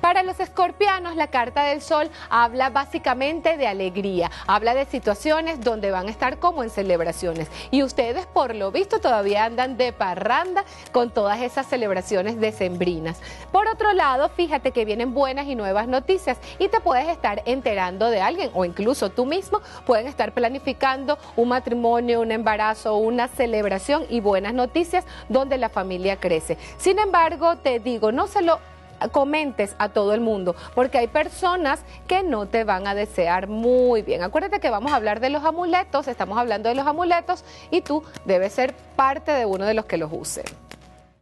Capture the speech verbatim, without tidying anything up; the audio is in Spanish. Para los escorpianos, la carta del sol habla básicamente de alegría, habla de situaciones donde van a estar como en celebraciones. Y ustedes, por lo visto, todavía andan de parranda con todas esas celebraciones decembrinas. Por otro lado, fíjate que vienen buenas y nuevas noticias y te puedes estar enterando de alguien, o incluso tú mismo pueden estar planificando un matrimonio, un embarazo, una celebración y buenas noticias donde la familia crece. Sin embargo, te digo, no se lo comentes a todo el mundo, porque hay personas que no te van a desear muy bien. Acuérdate que vamos a hablar de los amuletos, estamos hablando de los amuletos y tú debes ser parte de uno de los que los use.